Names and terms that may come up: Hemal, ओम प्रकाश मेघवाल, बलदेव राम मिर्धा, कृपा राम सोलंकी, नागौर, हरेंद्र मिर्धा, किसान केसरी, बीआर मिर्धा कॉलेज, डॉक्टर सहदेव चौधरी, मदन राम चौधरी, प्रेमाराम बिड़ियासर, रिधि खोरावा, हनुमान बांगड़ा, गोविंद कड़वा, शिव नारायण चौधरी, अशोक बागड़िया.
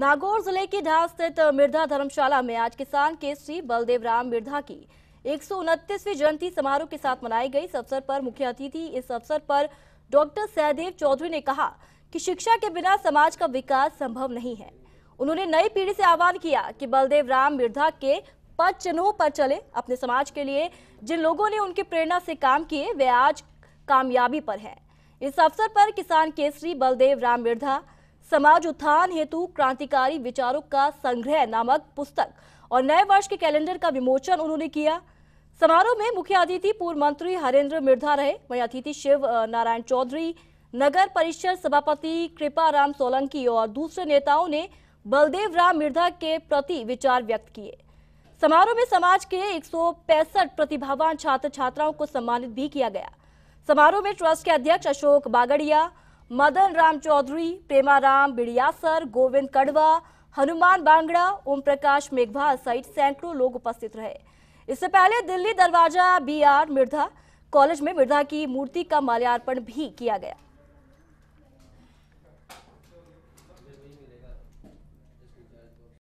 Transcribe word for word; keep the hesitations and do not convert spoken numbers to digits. नागौर जिले की ढाह स्थित मिर्धा धर्मशाला में आज किसान केसरी बलदेव राम मिर्धा की एक सौ उनतीसवीं जयंती समारोह के साथ मनाई गई। इस अवसर पर मुख्य अतिथि इस अवसर पर डॉक्टर सहदेव चौधरी ने कहा कि शिक्षा के बिना समाज का विकास संभव नहीं है। उन्होंने नई पीढ़ी से आह्वान किया कि बलदेव राम मिर्धा के पद चिन्हों पर चले। अपने समाज के लिए जिन लोगों ने उनकी प्रेरणा से काम किए वे आज कामयाबी पर है। इस अवसर पर किसान केसरी बलदेव राम मिर्धा समाज उत्थान हेतु क्रांतिकारी विचारों का संग्रह नामक पुस्तक और नए वर्ष के कैलेंडर का विमोचन उन्होंने किया। समारोह में मुख्य अतिथि पूर्व मंत्री हरेंद्र मिर्धा रहे। वहीं अतिथि शिव नारायण चौधरी, नगर परिषद सभापति कृपा राम सोलंकी और दूसरे नेताओं ने बलदेव राम मिर्धा के प्रति विचार व्यक्त किए। समारोह में समाज के एक सौ पैंसठ प्रतिभावान छात्र छात्राओं को सम्मानित भी किया गया। समारोह में ट्रस्ट के अध्यक्ष अशोक बागड़िया, मदन राम चौधरी, प्रेमाराम बिड़ियासर, गोविंद कड़वा, हनुमान बांगड़ा, ओम प्रकाश मेघवाल सहित सैकड़ों लोग उपस्थित रहे। इससे पहले दिल्ली दरवाजा बीआर मिर्धा कॉलेज में मिर्धा की मूर्ति का माल्यार्पण भी किया गया।